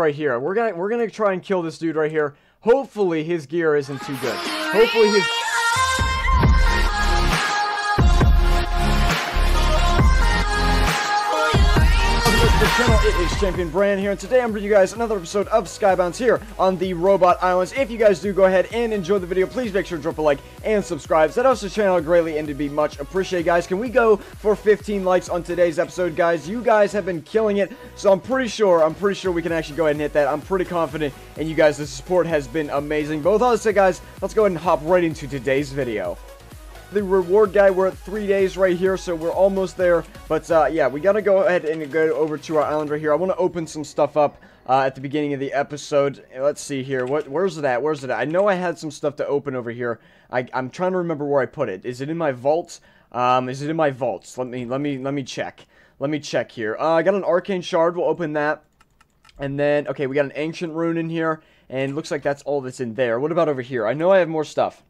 right here. We're gonna try and kill this dude right here. Hopefully his gear isn't too good. Hopefully his... It is Champion Brand here, and today I'm bringing you guys another episode of Skybounds here on the Robot Islands. If you guys do go ahead and enjoy the video, please make sure to drop a like and subscribe. That helps the channel greatly and it'd be much appreciated, guys. Can we go for 15 likes on today's episode, guys? You guys have been killing it, so I'm pretty sure we can actually go ahead and hit that. I'm pretty confident in you guys. The support has been amazing. But with all that said, guys, let's go ahead and hop right into today's video. The reward guy, we're at 3 days right here, so we're almost there, but yeah, we gotta go ahead and go over to our island right here. I want to open some stuff up at the beginning of the episode. Let's see here. Where's it at? I know I had some stuff to open over here. I'm trying to remember where I put it. Is it in my vaults? Is it in my vaults? Let me check. Let me check here. I got an arcane shard. We'll open that. And then, okay, we got an ancient rune in here, and looks like that's all that's in there. What about over here? I know I have more stuff.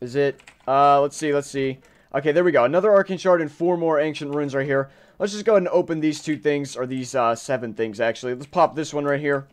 Is it, let's see. Okay, there we go. Another arcane shard and 4 more ancient runes right here. Let's just go ahead and open these 2 things, or these 7 things, actually. Let's pop this one right here.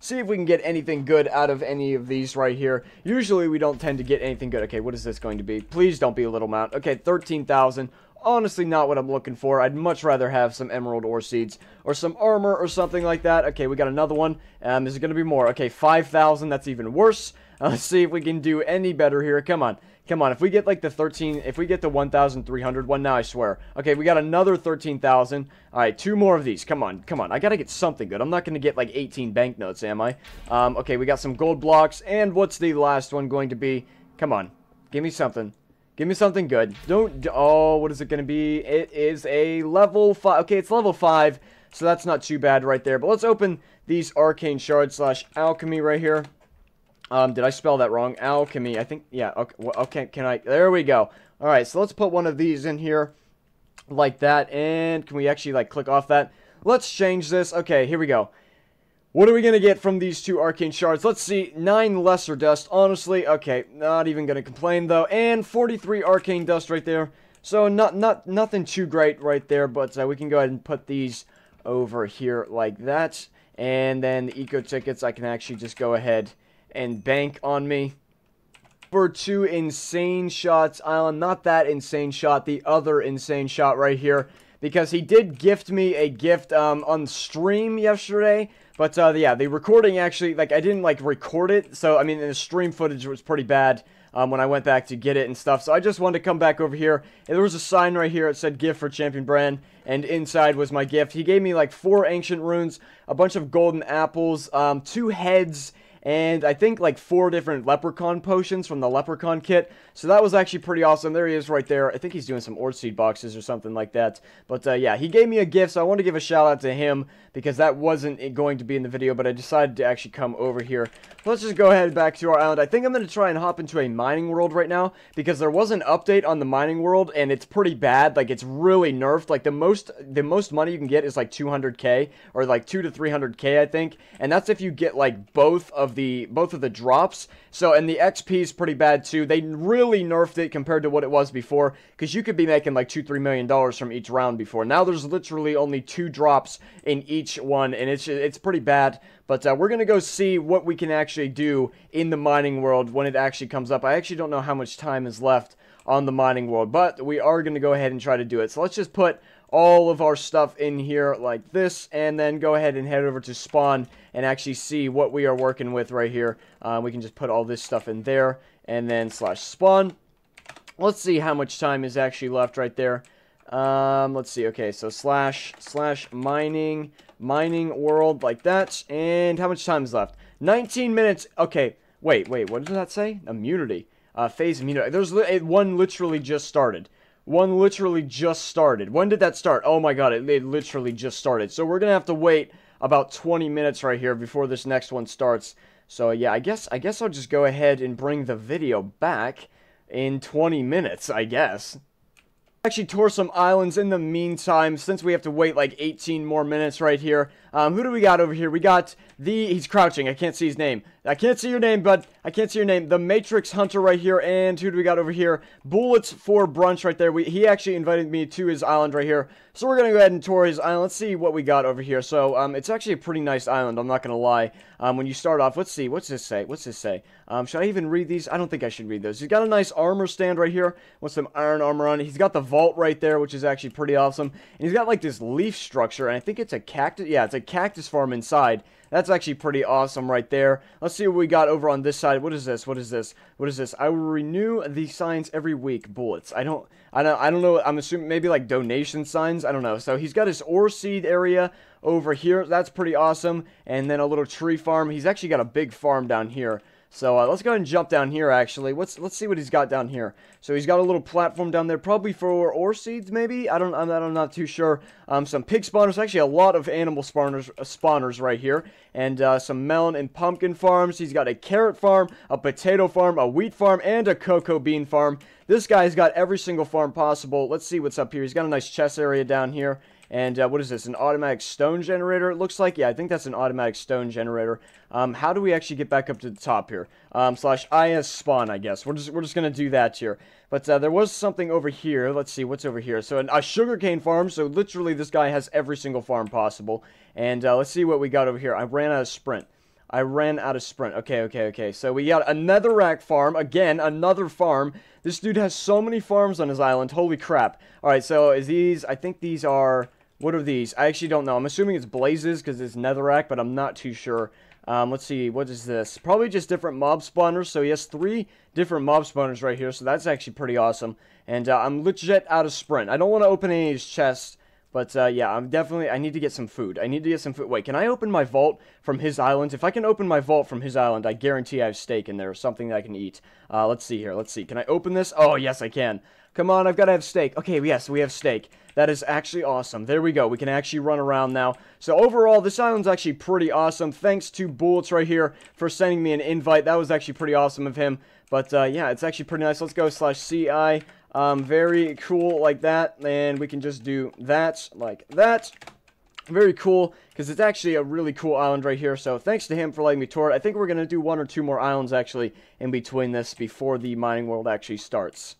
See if we can get anything good out of any of these right here. Usually, we don't tend to get anything good. Okay, what is this going to be? Please don't be a little mount. Okay, 13,000. Honestly, not what I'm looking for. I'd much rather have some emerald ore seeds or some armor or something like that. Okay, we got another one. Is it going to be more? Okay, 5,000. That's even worse. Let's see if we can do any better here. Come on. Come on. If we get like the 13, if we get the 1,300 one now, I swear. Okay, we got another 13,000. All right, 2 more of these. Come on. Come on. I got to get something good. I'm not going to get like 18 banknotes, am I? Okay, we got some gold blocks. And what's the last one going to be? Come on. Give me something. Give me something good. Don't... Oh, what is it going to be? It is a level 5. Okay, it's level 5, so that's not too bad right there. But let's open these arcane shards slash alchemy right here. Did I spell that wrong? Alchemy, I think, yeah, okay, can I, there we go. All right, so let's put one of these in here, like that, and can we actually, like, click off that? Let's change this. Okay, here we go. What are we going to get from these 2 arcane shards? Let's see, 9 lesser dust, honestly, okay, not even going to complain, though, and 43 arcane dust right there, so nothing too great right there, but we can go ahead and put these over here like that, and then the eco tickets, I can actually just go ahead and bank on me. Over to Insane Shots Island. Not that Insane Shot, the other Insane Shot right here, because he did gift me a gift on stream yesterday, but yeah, the recording actually, like, I didn't like record it, so I mean the stream footage was pretty bad when I went back to get it and stuff, so I just wanted to come back over here, and there was a sign right here that said gift for Champion Brand, and inside was my gift. He gave me like 4 ancient runes, a bunch of golden apples, 2 heads, and I think like 4 different leprechaun potions from the leprechaun kit. So that was actually pretty awesome. There he is right there. I think he's doing some ore seed boxes or something like that. But yeah, he gave me a gift. So I want to give a shout out to him because that wasn't going to be in the video. But I decided to actually come over here. Let's just go ahead back to our island. I think I'm going to try and hop into a mining world right now. Because there was an update on the mining world. And it's pretty bad. Like, it's really nerfed. Like, the most money you can get is like 200k. Or like 2 to 300k, I think. And that's if you get like both of the drops. So, and the XP is pretty bad too. They really nerfed it compared to what it was before, because you could be making like $2-3 million from each round before. Now there's literally only 2 drops in each one, and it's pretty bad. But we're gonna go see what we can actually do in the mining world when it actually comes up. I actually don't know how much time is left on the mining world, but we are gonna go ahead and try to do it. So let's just put all of our stuff in here like this, and then go ahead and head over to spawn and actually see what we are working with right here. We can just put all this stuff in there and then slash spawn. Let's see how much time is actually left right there. Let's see. Okay, so slash mining world like that, and how much time is left? 19 minutes. Okay, wait, what did that say? Immunity, phase immunity. There's one literally just started. When did that start? Oh my god, it literally just started. So we're gonna have to wait about 20 minutes right here before this next one starts. So yeah, I guess I'll just go ahead and bring the video back in 20 minutes, I guess. Actually tore some islands in the meantime, since we have to wait like 18 more minutes right here. Who do we got over here? We got the... He's crouching. I can't see his name. I can't see your name, bud. I can't see your name. The Matrix Hunter right here. And who do we got over here? Bullets for Brunch right there. He actually invited me to his island right here. So we're going to go ahead and tour his island. Let's see what we got over here. So it's actually a pretty nice island. I'm not going to lie. When you start off, let's see. What's this say? What's this say? Should I even read these? I don't think I should read those. He's got a nice armor stand right here. With some iron armor on it. He's got the vault right there, which is actually pretty awesome. And he's got like this leaf structure. And I think it's a cactus. Yeah, it's a cactus farm inside. That's actually pretty awesome right there. Let's see what we got over on this side. What is this? What is this? What is this? I will renew the signs every week. Bullets. I don't know. I'm assuming maybe like donation signs. I don't know. So he's got his ore seed area over here. That's pretty awesome. And then a little tree farm. He's actually got a big farm down here. So let's go ahead and jump down here, actually. Let's see what he's got down here. So he's got a little platform down there, probably for ore seeds, maybe? I'm not too sure. Some pig spawners, actually a lot of animal spawners, right here. And some melon and pumpkin farms. He's got a carrot farm, a potato farm, a wheat farm, and a cocoa bean farm. This guy's got every single farm possible. Let's see what's up here. He's got a nice chest area down here. And what is this, an automatic stone generator, it looks like? Yeah, I think that's an automatic stone generator. How do we actually get back up to the top here? Slash IS spawn, I guess. We're just going to do that here. But there was something over here. Let's see, what's over here? So a sugarcane farm, so literally this guy has every single farm possible. And let's see what we got over here. I ran out of sprint. I ran out of sprint. Okay. So we got another rack farm. Again, another farm. This dude has so many farms on his island. Holy crap. All right, so is these, I think these are... What are these? I actually don't know. I'm assuming it's blazes because it's netherrack, but I'm not too sure. Let's see. What is this? Probably just different mob spawners. So he has 3 different mob spawners right here. So that's actually pretty awesome. And I'm legit out of sprint. I don't want to open any of his chests. But, yeah, I need to get some food. I need to get some food. Wait, can I open my vault from his island? If I can open my vault from his island, I guarantee I have steak in there or something that I can eat. Let's see here. Let's see. Can I open this? Oh, yes, I can. Come on, I've got to have steak. Okay, yes, we have steak. That is actually awesome. There we go. We can actually run around now. So, overall, this island's actually pretty awesome. Thanks to Bullets right here for sending me an invite. That was actually pretty awesome of him. But, yeah, it's actually pretty nice. Let's go /CI. Very cool like that, and we can just do that like that. Very cool, because it's actually a really cool island right here, so thanks to him for letting me tour it. I think we're going to do 1 or 2 more islands, actually, in between this before the mining world actually starts.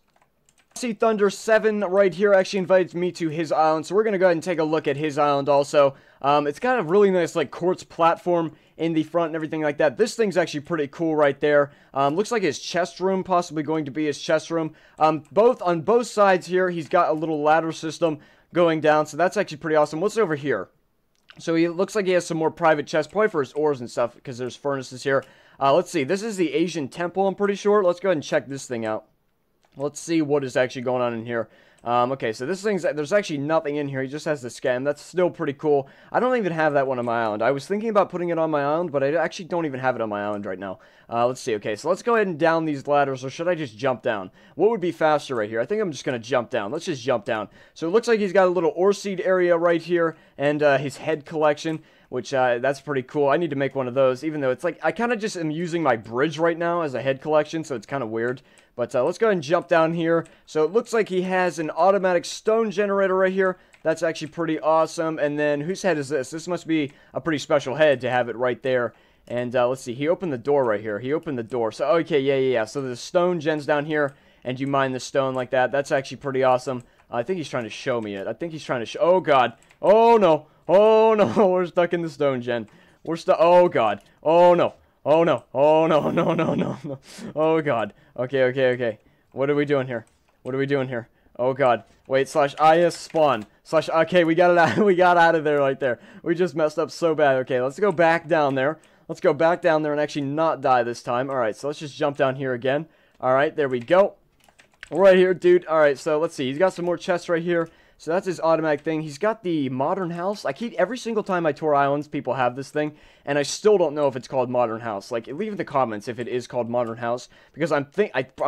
See, Thunder 7 right here actually invited me to his island, so we're going to go ahead and take a look at his island also. It's got a really nice, like, quartz platform in the front and everything like that. This thing's actually pretty cool right there. Looks like his chest room, possibly going to be his chest room. On both sides here, he's got a little ladder system going down, so that's actually pretty awesome. What's over here? So he looks like he has some more private chests, probably for his ores and stuff, because there's furnaces here. Let's see. This is the Asian temple, I'm pretty sure. Let's go ahead and check this thing out. Let's see what is actually going on in here. Okay, so this thing's... There's actually nothing in here. He just has the scan. That's still pretty cool. I don't even have that one on my island. I was thinking about putting it on my island, but I actually don't even have it on my island right now. Let's see. Okay, so let's go ahead and down these ladders, or should I just jump down? What would be faster right here? I think I'm just going to jump down. Let's just jump down. So it looks like he's got a little ore seed area right here, and his head collection, which that's pretty cool. I need to make one of those, even though it's like... I kind of just am using my bridge right now as a head collection, so it's kind of weird. But let's go ahead and jump down here. So it looks like he has an automatic stone generator right here. That's actually pretty awesome. And then whose head is this? This must be a pretty special head to have it right there. And let's see. He opened the door right here. He opened the door. So, okay, yeah. So the stone gen's down here, and you mine the stone like that. That's actually pretty awesome. I think he's trying to show me it. I think he's trying to show... Oh, God. Oh, no. Oh, no. We're stuck in the stone gen. We're stuck... Oh, God. Oh, no. Oh, no. Oh, no. Oh, God. Okay. What are we doing here? Oh, God. Wait, /IS spawn. Okay, we got it out. We got out of there right there. We just messed up so bad. Okay, let's go back down there. Let's go back down there and actually not die this time. All right, so let's just jump down here again. All right, there we go. Right here, dude. All right, so let's see. He's got some more chests right here. So that's his automatic thing. He's got the modern house. I keep... Every single time I tour islands, people have this thing. And I still don't know if it's called modern house. Like, leave in the comments if it is called modern house. Because I'm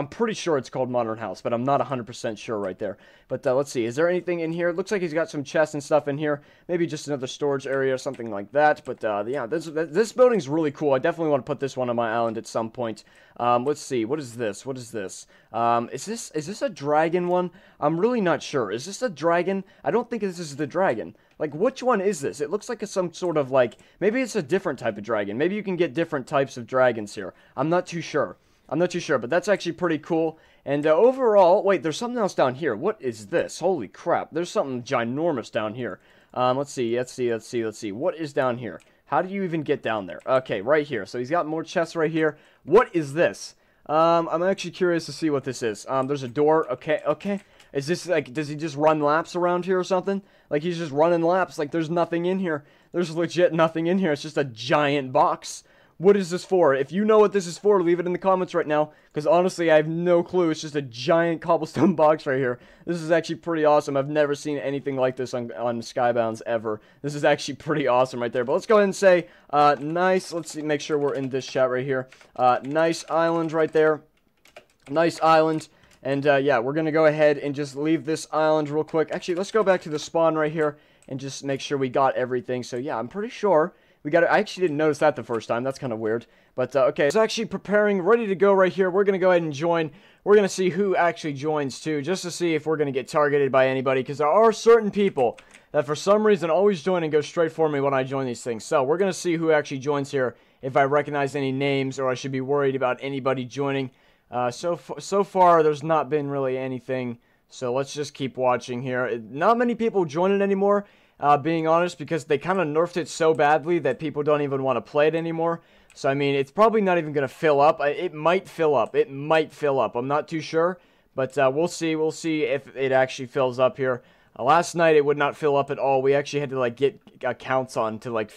pretty sure it's called modern house. But I'm not 100% sure right there. But let's see. Is there anything in here? It looks like he's got some chests and stuff in here. Maybe just another storage area or something like that. But yeah, this building's really cool. I definitely want to put this one on my island at some point. Let's see. What is this? What is this? Is this a dragon one? I'm really not sure. Is this a dragon? I don't think this is the dragon. Like, which one is this? It looks like it's some sort of, like, maybe it's a different type of dragon. Maybe you can get different types of dragons here. I'm not too sure. I'm not too sure, but that's actually pretty cool. And overall, wait, there's something else down here. What is this? Holy crap. There's something ginormous down here. Let's see. What is down here? How do you even get down there? Okay, right here. So he's got more chests right here. What is this? I'm actually curious to see what this is. There's a door. Okay. Is this, like, does he just run laps around here or something? Like, he's just running laps. Like, there's nothing in here. There's legit nothing in here. It's just a giant box. What is this for? If you know what this is for, leave it in the comments right now. Because honestly, I have no clue. It's just a giant cobblestone box right here. This is actually pretty awesome. I've never seen anything like this on Skybounds ever. This is actually pretty awesome right there. But let's go ahead and say, nice. Let's see, make sure we're in this chat right here. Nice island right there. Nice island. And yeah, we're going to go ahead and just leave this island real quick. Actually, let's go back to the spawn right here and just make sure we got everything. So yeah, I'm pretty sure... we got it. I actually didn't notice that the first time. That's kind of weird. But, okay. It's actually preparing, ready to go right here. We're going to go ahead and join. We're going to see who actually joins, too, just to see if we're going to get targeted by anybody. Because there are certain people that, for some reason, always join and go straight for me when I join these things. So, we're going to see who actually joins here, if I recognize any names or I should be worried about anybody joining. So far, there's not been really anything. So, let's just keep watching here. Not many people join it anymore. Being honest, because they kind of nerfed it so badly that people don't even want to play it anymore. So, I mean, it's probably not even going to fill up. It might fill up. It might fill up. I'm not too sure, but we'll see. We'll see if it actually fills up here. Last night, it would not fill up at all. We actually had to, like, get accounts on to, like,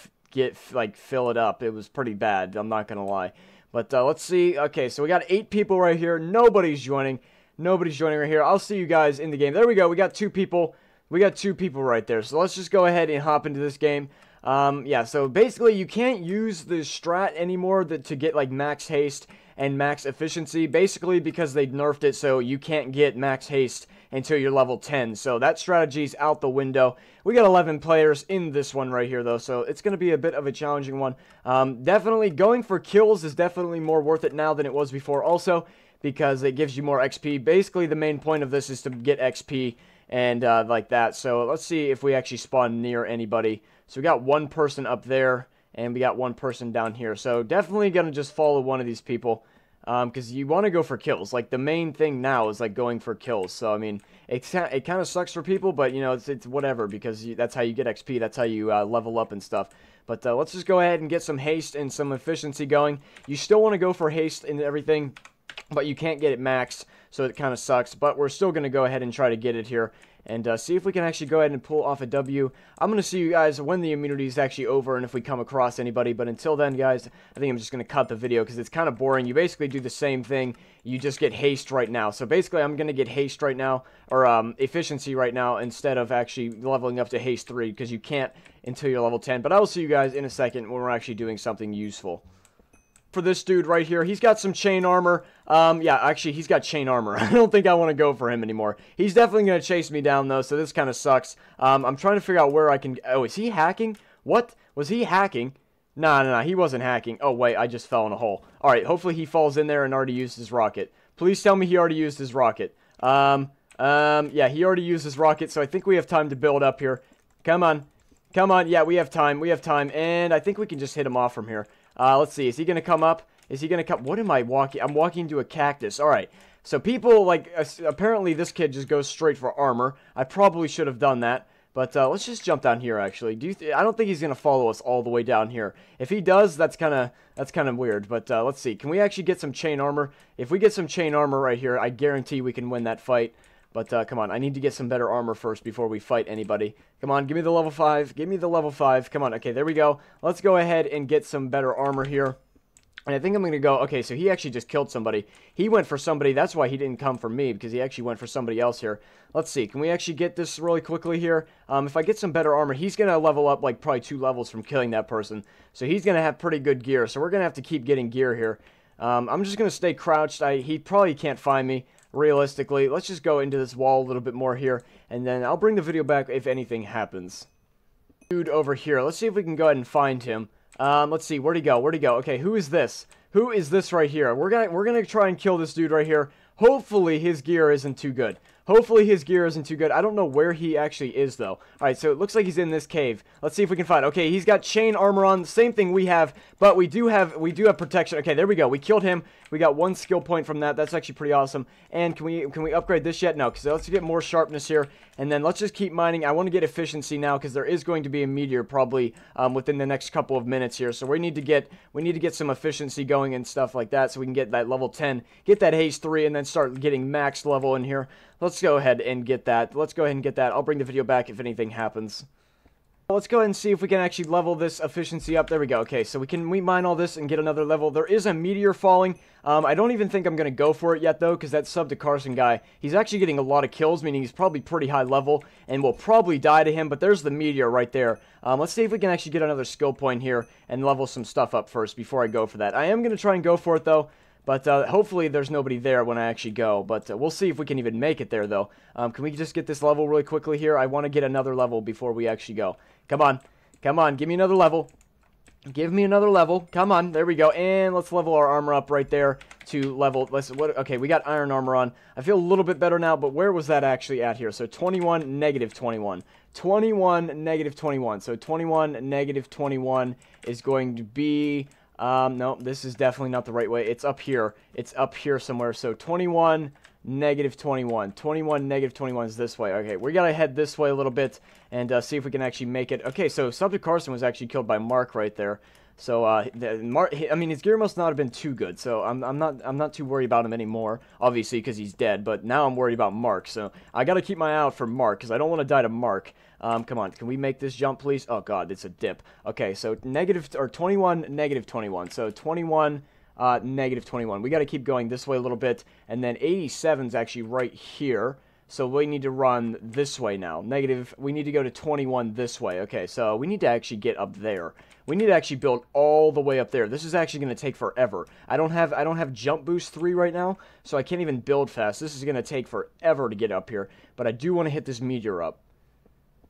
fill it up. It was pretty bad. I'm not going to lie. But let's see. Okay, so we got 8 people right here. Nobody's joining. Nobody's joining right here. I'll see you guys in the game. There we go. We got 2 people. We got 2 people right there, so let's just go ahead and hop into this game. Yeah, so basically you can't use the strat anymore to get, like, max haste and max efficiency, basically because they nerfed it, so you can't get max haste until you're level 10, so that strategy's out the window. We got 11 players in this one right here, though, so it's going to be a bit of a challenging one. Definitely going for kills is definitely more worth it now than it was before also, because it gives you more XP. Basically, the main point of this is to get XP and like that. So let's see if we actually spawn near anybody. So we got 1 person up there, and we got 1 person down here. So definitely gonna just follow one of these people, because you want to go for kills. Like, the main thing now is, like, going for kills. So I mean, it kind of sucks for people, but you know, it's whatever, because that's how you get XP. That's how you level up and stuff. But let's just go ahead and get some haste and some efficiency going. You still want to go for haste and everything, but you can't get it maxed, so it kind of sucks. But we're still going to go ahead and try to get it here and see if we can actually go ahead and pull off a W. I'm going to see you guys when the immunity is actually over and if we come across anybody. But until then, guys, I think I'm just going to cut the video because it's kind of boring. You basically do the same thing. You just get haste right now. So basically, I'm going to get haste right now, or efficiency right now, instead of actually leveling up to haste 3, because you can't until you're level 10. But I will see you guys in a second when we're actually doing something useful. For this dude right here, he's got some chain armor. Yeah, actually, he's got chain armor. I don't think I want to go for him anymore. He's definitely going to chase me down, though, so this kind of sucks. I'm trying to figure out where I can... oh, is he hacking? What? Was he hacking? No, he wasn't hacking. Oh, wait, I just fell in a hole. All right, hopefully he falls in there and already used his rocket. Please tell me he already used his rocket. Yeah, he already used his rocket, so I think we have time to build up here. Come on. Come on. Yeah, we have time. We have time, and I think we can just hit him off from here. Let's see. Is he going to come up? Is he going to come? What am I walking? I'm walking to a cactus. All right. So people, like, apparently this kid just goes straight for armor. I probably should have done that. But let's just jump down here, actually. I don't think he's going to follow us all the way down here. If he does, that's kind of weird. But let's see. Can we actually get some chain armor? If we get some chain armor right here, I guarantee we can win that fight. But come on. I need to get some better armor first before we fight anybody. Come on. Give me the level 5. Give me the level 5. Come on. Okay, there we go. Let's go ahead and get some better armor here. And I think I'm going to go... okay, so he actually just killed somebody. He went for somebody. That's why he didn't come for me, because he actually went for somebody else here. Let's see. Can we actually get this really quickly here? If I get some better armor, he's going to level up, like, probably 2 levels from killing that person. So he's going to have pretty good gear. So we're going to have to keep getting gear here. I'm just going to stay crouched. He probably can't find me. Realistically, let's just go into this wall a little bit more here, and then I'll bring the video back if anything happens. Dude over here, let's see if we can go ahead and find him. Let's see, where'd he go? Where'd he go? Okay, who is this? Who is this right here? We're gonna try and kill this dude right here. Hopefully his gear isn't too good. Hopefully his gear isn't too good. I don't know where he actually is, though. All right, so it looks like he's in this cave. Let's see if we can find... Okay, he's got chain armor on. Same thing we have, but we do have protection. Okay, there we go. We killed him. We got one skill point from that. That's actually pretty awesome. And can we upgrade this yet? No, because let's get more sharpness here. And then let's just keep mining. I want to get efficiency now because there is going to be a meteor probably within the next couple of minutes here. So we need to get some efficiency going and stuff like that so we can get that level 10, get that haste 3, and then start getting max level in here. Let's go ahead and get that. I'll bring the video back if anything happens. Let's go ahead and see if we can actually level this efficiency up. There we go. Okay, so we mine all this and get another level. There is a meteor falling. I don't even think I'm going to go for it yet, though, because that sub to Carson guy, he's actually getting a lot of kills, meaning he's probably pretty high level, and we'll probably die to him, but there's the meteor right there. Let's see if we can actually get another skill point here and level some stuff up first before I go for that. I am going to try and go for it, though. But hopefully there's nobody there when I actually go. But we'll see if we can even make it there, though. Can we just get this level really quickly here? I want to get another level before we actually go. Come on. Come on. Give me another level. Give me another level. Come on. There we go. And let's level our armor up right there to level. Okay, we got iron armor on. I feel a little bit better now, but where was that actually at here? So 21, negative 21. 21, negative 21. So 21, negative 21 is going to be... no, this is definitely not the right way. It's up here. It's up here somewhere. So 21, negative 21. 21, negative 21 is this way. Okay, we got to head this way a little bit and see if we can actually make it. Okay, so Subject Carson was actually killed by Mark right there. So, his gear must not have been too good, so I'm not too worried about him anymore, obviously, because he's dead, but now I'm worried about Mark, so I gotta keep my eye out for Mark, because I don't want to die to Mark. Come on, can we make this jump, please? Oh, God, it's a dip. Okay, so negative, or 21, negative 21, so 21... negative 21. We got to keep going this way a little bit, and then 87's actually right here, so we need to run this way now. Negative, we need to go to 21 this way. Okay, so we need to actually get up there. We need to actually build all the way up there. This is actually going to take forever. I don't have jump boost 3 right now, so I can't even build fast. This is going to take forever to get up here, but I do want to hit this meteor up.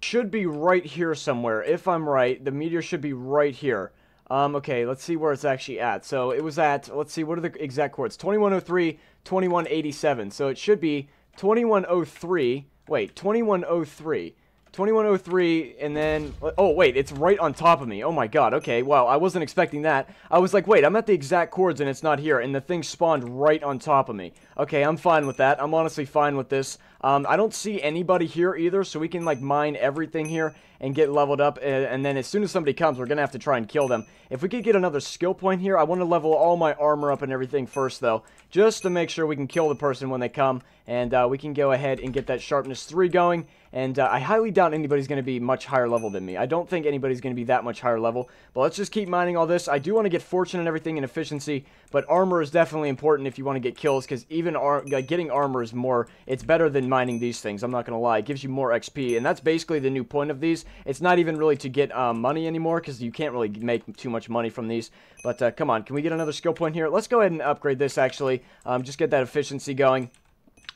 Should be right here somewhere. If I'm right, the meteor should be right here. Okay, let's see where it's actually at. So it was at, let's see, what are the exact coordinates? 2103, 2187. So it should be 2103, wait, 2103. 2103, and then, oh, wait, it's right on top of me. Oh, my God, okay, wow, I wasn't expecting that. I was like, wait, I'm at the exact cords, and it's not here, and the thing spawned right on top of me. Okay, I'm fine with that. I'm honestly fine with this. I don't see anybody here either, so we can, like, mine everything here and get leveled up, and then as soon as somebody comes, we're going to have to try and kill them. If we could get another skill point here, I want to level all my armor up and everything first, though, just to make sure we can kill the person when they come, and we can go ahead and get that Sharpness 3 going. And I highly doubt anybody's going to be much higher level than me. I don't think anybody's going to be that much higher level. But let's just keep mining all this. I do want to get fortune and everything and efficiency, but armor is definitely important if you want to get kills, because even getting armor is more... It's better than mining these things, I'm not going to lie. It gives you more XP, and that's basically the new point of these. It's not even really to get money anymore, because you can't really make too much money from these. But come on, can we get another skill point here? Let's go ahead and upgrade this, actually. Just get that efficiency going.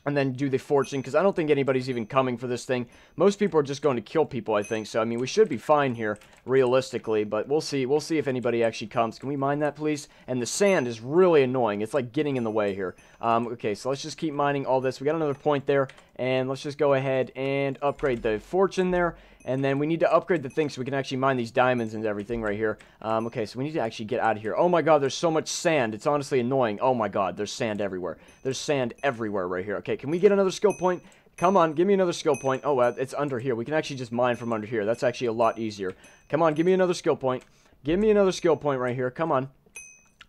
And then do the fortune, because I don't think anybody's even coming for this thing. Most people are just going to kill people, I think. So, I mean, we should be fine here, realistically. But we'll see. We'll see if anybody actually comes. Can we mine that, please? And the sand is really annoying. It's, like, getting in the way here. Okay, so let's just keep mining all this. We got another point there. And let's just go ahead and upgrade the fortune there. And then we need to upgrade the thing so we can actually mine these diamonds and everything right here. Okay, so we need to actually get out of here. Oh my God, there's so much sand. It's honestly annoying. Oh my God, there's sand everywhere. There's sand everywhere right here. Okay, can we get another skill point? Come on, give me another skill point. Oh, it's under here. We can actually just mine from under here. That's actually a lot easier. Come on, give me another skill point. Give me another skill point right here. Come on.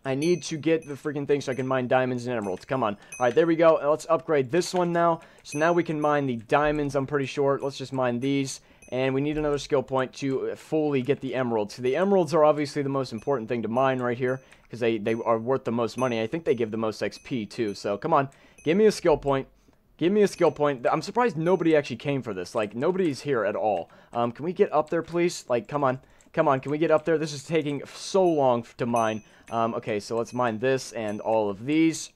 I need to get the freaking thing so I can mine diamonds and emeralds. Come on. All right, there we go. Let's upgrade this one now. So now we can mine the diamonds, I'm pretty sure. Let's just mine these. And we need another skill point to fully get the emeralds. So the emeralds are obviously the most important thing to mine right here, because they are worth the most money. I think they give the most XP too. So come on, give me a skill point. Give me a skill point. I'm surprised nobody actually came for this. Like, nobody's here at all. Can we get up there, please? Like, come on. Come on, can we get up there? This is taking so long to mine. Okay, so let's mine this and all of these.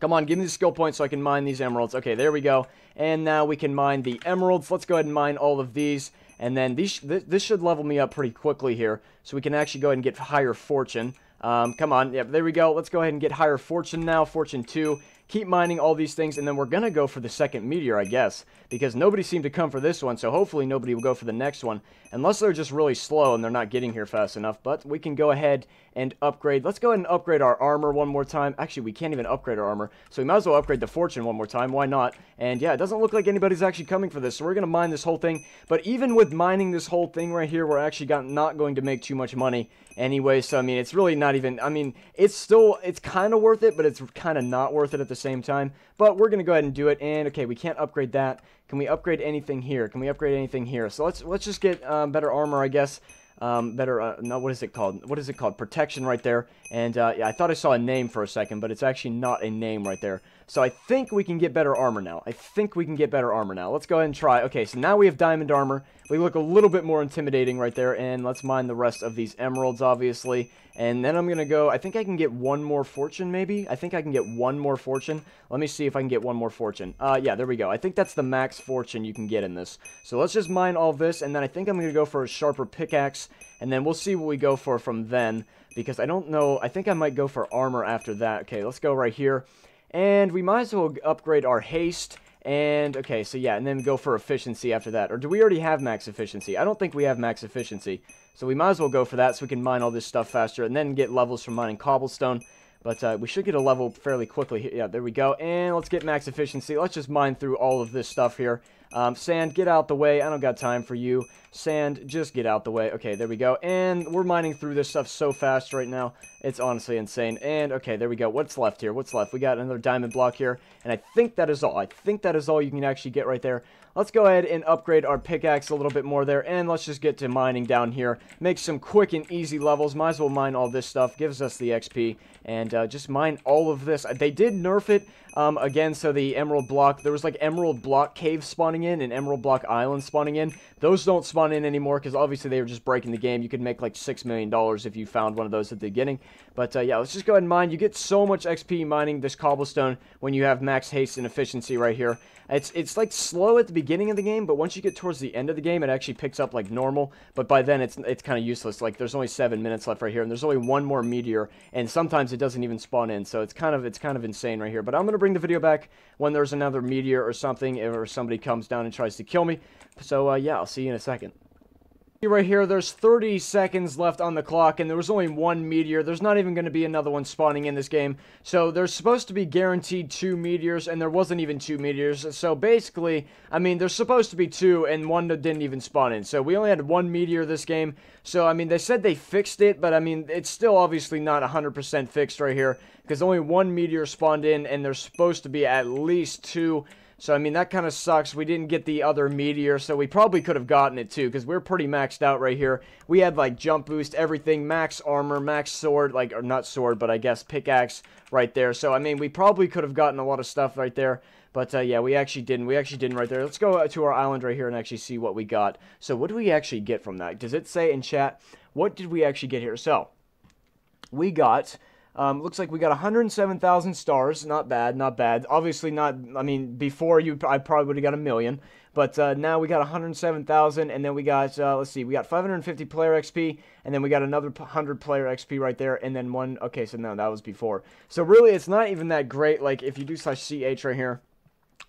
Come on, give me the skill points so I can mine these emeralds. Okay, there we go. And now we can mine the emeralds. Let's go ahead and mine all of these. And then this should level me up pretty quickly here, so we can actually go ahead and get higher fortune. Come on, yep, there we go. Let's go ahead and get higher fortune now, fortune 2. keep mining all these things, and then we're going to go for the second meteor, I guess, because nobody seemed to come for this one, so hopefully nobody will go for the next one, unless they're just really slow and they're not getting here fast enough. But we can go ahead and upgrade. Let's go ahead and upgrade our armor one more time. Actually, we can't even upgrade our armor, so we might as well upgrade the fortune one more time. Why not? And yeah, it doesn't look like anybody's actually coming for this, so we're going to mine this whole thing. But even with mining this whole thing right here, we're actually not going to make too much money anyway, so I mean, it's really not even, I mean, it's still, it's kind of worth it, but it's kind of not worth it at the same time. But we're going to go ahead and do it. And okay, we can't upgrade that. Can we upgrade anything here? Can we upgrade anything here? So let's just get better armor, I guess. Better, no, what is it called? What is it called? Protection right there. And yeah, I thought I saw a name for a second, but it's actually not a name right there. So I think we can get better armor now. I think we can get better armor now. Let's go ahead and try. Okay, so now we have diamond armor. We look a little bit more intimidating right there. And let's mine the rest of these emeralds, obviously. And then I'm going to go, I think I can get one more fortune, maybe? I think I can get one more fortune. Let me see if I can get one more fortune. Yeah, there we go. I think that's the max fortune you can get in this. So let's just mine all this. And then I think I'm going to go for a sharper pickaxe. And then we'll see what we go for from then, because I don't know, I think I might go for armor after that. Okay, let's go right here, and we might as well upgrade our haste, and okay, so yeah, and then go for efficiency after that. Or do we already have max efficiency? I don't think we have max efficiency, so we might as well go for that so we can mine all this stuff faster, and then get levels from mining cobblestone. But we should get a level fairly quickly. Yeah, there we go. And let's get max efficiency. Let's just mine through all of this stuff here. Sand, get out the way. I don't got time for you. Sand, just get out the way. Okay, there we go. And we're mining through this stuff so fast right now. It's honestly insane. And okay, there we go. What's left here? What's left? We got another diamond block here. And I think that is all. I think that is all you can actually get right there. Let's go ahead and upgrade our pickaxe a little bit more there. And let's just get to mining down here. Make some quick and easy levels. Might as well mine all this stuff. Gives us the XP. And just mine all of this. They did nerf it again, so the emerald block, there was like emerald block caves spawning in and emerald block islands spawning in. Those don't spawn in anymore because obviously they were just breaking the game. You could make like $6 million if you found one of those at the beginning. But yeah, let's just go ahead and mine. You get so much XP mining this cobblestone when you have max haste and efficiency right here. It's like slow at the beginning of the game, but once you get towards the end of the game, it actually picks up like normal. But by then, it's kind of useless. Like there's only 7 minutes left right here, and there's only one more meteor, and sometimes it doesn't even spawn in. So it's kind of insane right here. But I'm gonna bring the video back when there's another meteor or something, or somebody comes down and tries to kill me. So yeah, I'll see you in a second. Right here, there's 30 seconds left on the clock, and there was only one meteor. There's not even going to be another one spawning in this game, so there's supposed to be guaranteed 2 meteors, and there wasn't even 2 meteors. So basically, I mean, there's supposed to be 2, and one that didn't even spawn in, so we only had 1 meteor this game. So I mean, they said they fixed it, but I mean, it's still obviously not 100% fixed right here, because only 1 meteor spawned in, and there's supposed to be at least 2. So, I mean, that kind of sucks. We didn't get the other meteor, so we probably could have gotten it, too, because we're pretty maxed out right here. We had, like, jump boost, everything, max armor, max sword, like, or not sword, but I guess pickaxe right there. So, I mean, we probably could have gotten a lot of stuff right there. But, yeah, we actually didn't. We actually didn't right there. Let's go to our island right here and actually see what we got. So, what do we actually get from that? Does it say in chat, what did we actually get here? So, we got... looks like we got 107,000 stars. Not bad, not bad. Obviously not, I mean, before I probably would have got 1 million. But now we got 107,000, and then we got, let's see, we got 550 player XP, and then we got another 100 player XP right there, and then one, okay, so no, that was before. So really, it's not even that great. Like, if you do /ch right here,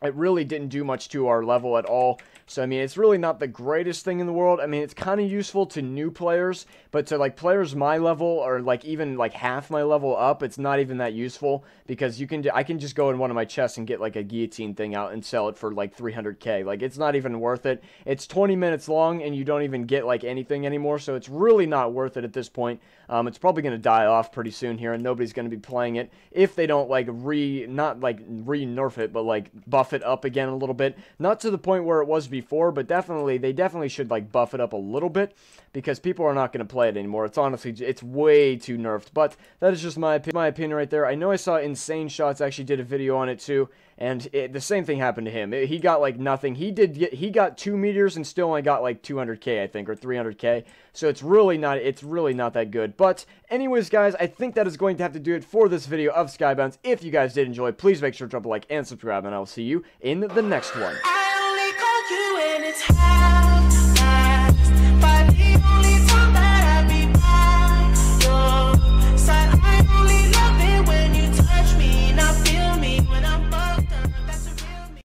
it really didn't do much to our level at all. So, I mean, it's really not the greatest thing in the world. I mean, it's kind of useful to new players, but to, like, players my level or, like, even, like, half my level up, it's not even that useful, because you can, I can just go in one of my chests and get, like, a guillotine thing out and sell it for, like, 300K. Like, it's not even worth it. It's 20 minutes long, and you don't even get, like, anything anymore, so it's really not worth it at this point. It's probably going to die off pretty soon here, and nobody's going to be playing it if they don't, like, not, like, re-nerf it, but, like, buff it up again a little bit. Not to the point where it was before, but definitely, they definitely should, like, buff it up a little bit, because people are not going to play it anymore. It's honestly, it's way too nerfed, but that is just my opinion right there. I know I saw Insane Shots actually did a video on it too, and the same thing happened to him. He got, like, nothing. He got 2 meteors and still only got, like, 200K, I think, or 300K, so it's really not that good. But anyways, guys, I think that is going to have to do it for this video of Skybounds. If you guys did enjoy, please make sure to drop a like and subscribe, and I'll see you in the next one.